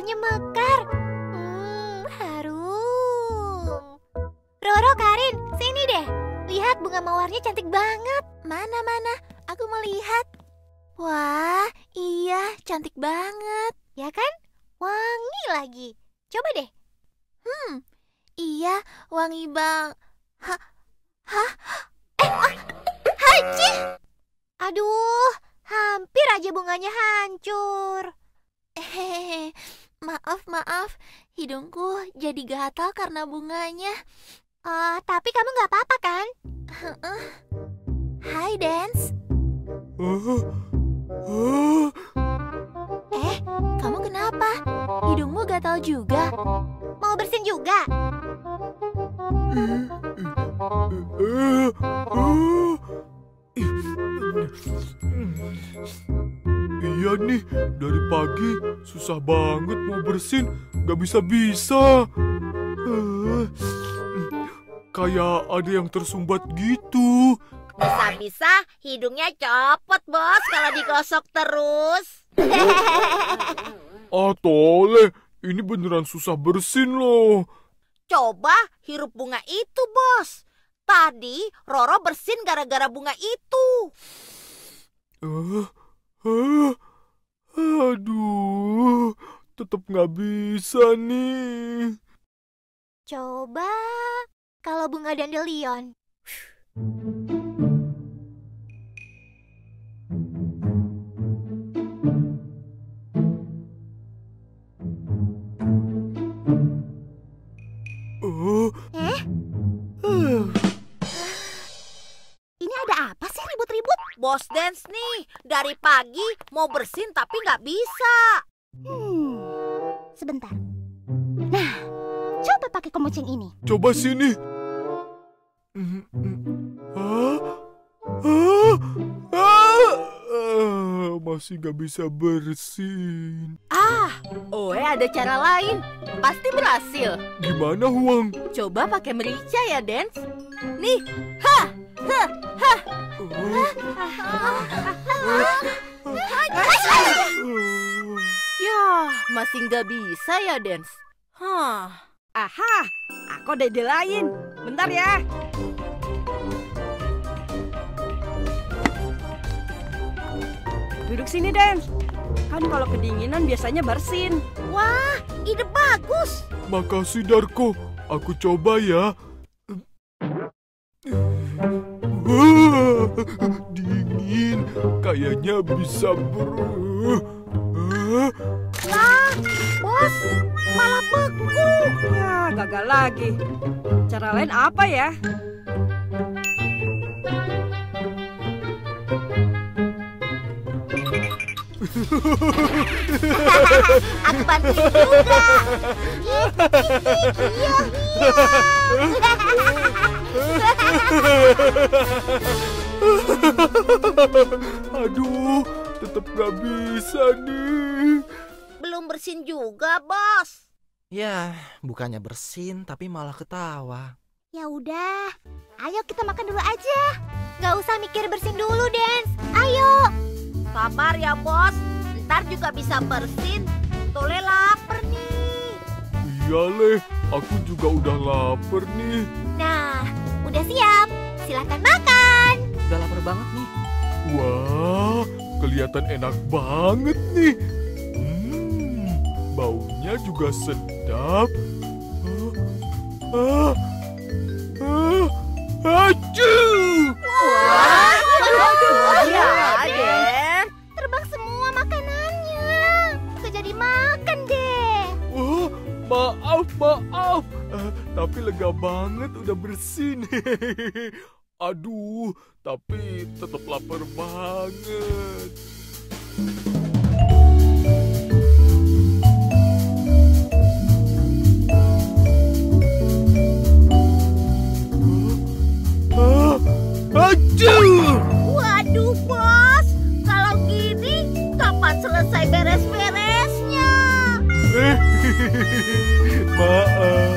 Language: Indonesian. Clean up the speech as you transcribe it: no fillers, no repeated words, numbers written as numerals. telurnya mekar. Harum. Roro, Karin, sini deh. Lihat bunga mawarnya cantik banget. Mana-mana, aku mau lihat. Wah, iya, cantik banget. Ya kan? Wangi lagi. Coba deh. Iya, wangi bang. Haji! Aduh, hampir aja bunganya hancur. Maaf, hidungku jadi gatal karena bunganya. Tapi kamu nggak apa-apa kan? Hai, Dens. Kamu kenapa? Hidungmu gatal juga. Mau bersin juga? Iya nih, dari pagi susah banget mau bersin, gak bisa-bisa. Kayak ada yang tersumbat gitu. Bisa-bisa hidungnya copot, Bos, kalau digosok terus. Toleh, ini beneran susah bersin loh. Coba hirup bunga itu, Bos. Tadi Roro bersin gara-gara bunga itu. Aduh, tetap nggak bisa nih. Coba kalau bunga dandelion. Ini ada apa sih ribut-ribut? Bos Dens nih, dari pagi mau bersin tapi nggak bisa. Sebentar. Nah, coba pakai komucing ini. Coba sini. Masih nggak bisa bersin. Ada cara lain. Pasti berhasil. Gimana, Huang? Coba pakai merica ya, Dens. Nih, ya, masih nggak bisa ya, Dens. Aha, aku ada ide lain. Bentar ya. Duduk sini, Dens. Kan kalau kedinginan biasanya bersin. Wah, ide bagus. Makasih, Darko. Aku coba ya. Dingin. Kayaknya bisa Lah, Bos, malah beku. Ya, gagal lagi. Cara lain apa ya? Aku bantuin juga. Aduh, tetap gak bisa nih. Belum bersin juga, Bos. Ya, bukannya bersin tapi malah ketawa. Ya udah, ayo kita makan dulu aja. Gak usah mikir bersin dulu, Dens. Ayo. Sabar ya, Bos, ntar juga bisa bersin. Tole lapar nih. Iya, Leh, aku juga udah lapar nih. Nah, udah siap, silahkan makan. Udah lapar banget nih. Wah, kelihatan enak banget nih. Baunya juga sedap. Aduh! Wah, aduh! Maaf, tapi lega banget udah bersin. Aduh, tapi tetap lapar banget. Aduh! Waduh, Bos, kalau gini kapan selesai beres-beresnya? Maaf.